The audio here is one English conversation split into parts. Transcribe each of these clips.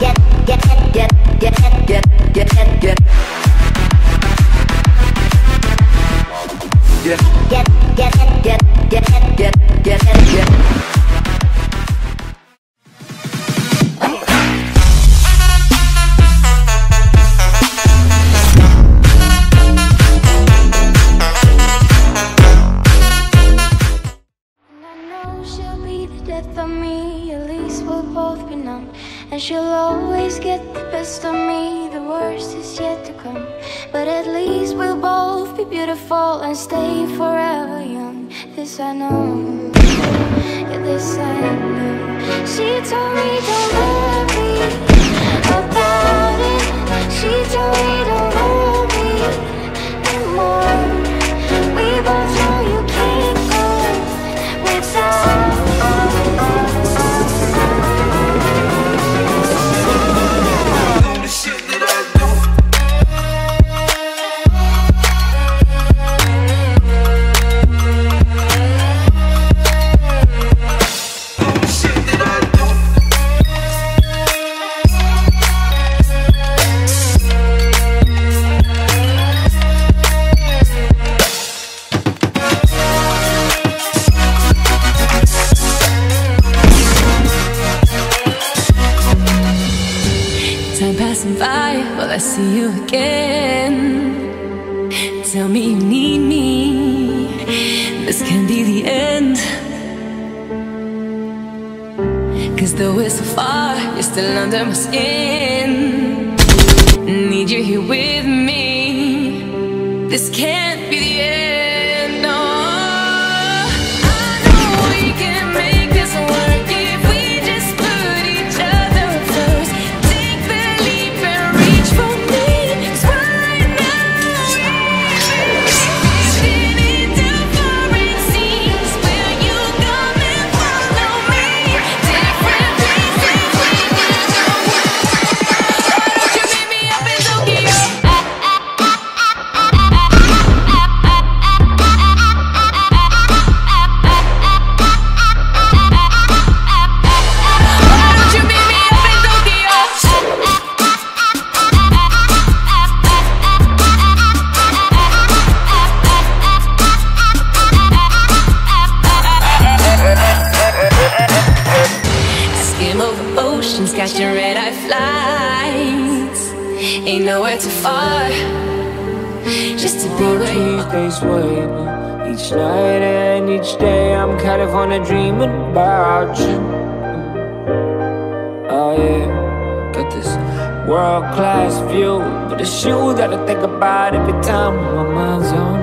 get Death of me, at least we'll both be numb. And she'll always get the best of me, the worst is yet to come. But at least we'll both be beautiful and stay forever young. This I know, yeah, this I know. She told me don't worry about it. She told me don't worry anymore. We both know you can't go without. I see you again. Tell me you need me. This can be the end. Cause though we're so far, you're still under my skin. Need you here with me. This can't be the end. Catching red-eye flights, ain't nowhere too far, just to be with you. Days waiting, each night and each day I'm kind of on a dreaming about you. Oh yeah, got this world-class view, but it's you that I think about every time my mind's on.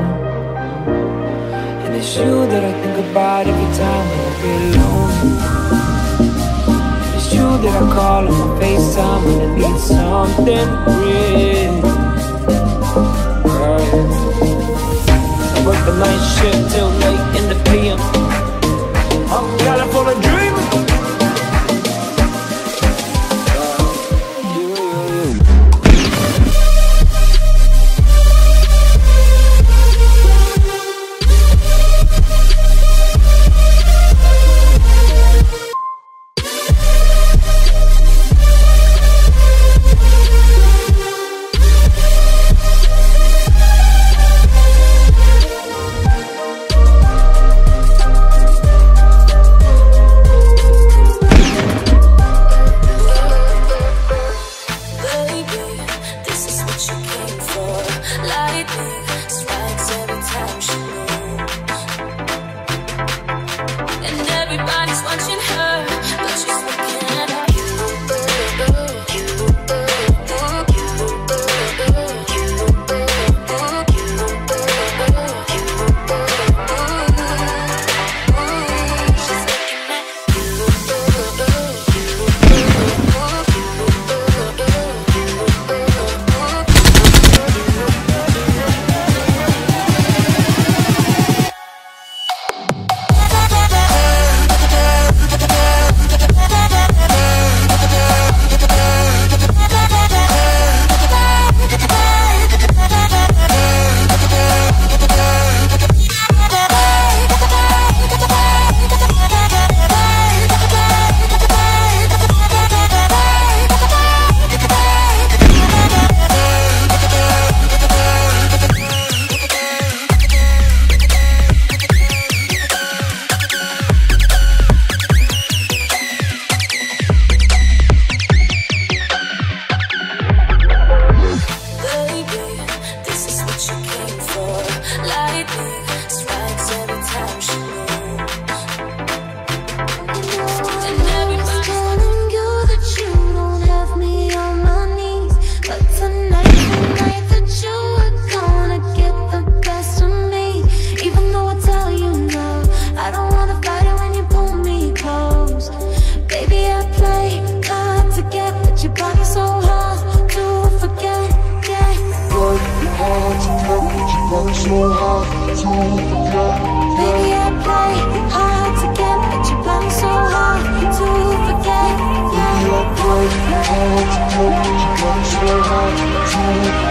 And it's you that I think about every time I feel alone. That I call on my FaceTime when I need something real. I work the night shift till late in the PM. I'm kind of full of dreams. Works so hard to forget. Baby, I play hard to get, but you play so hard to forget. Baby, I play hard to get, but you play so hard to forget.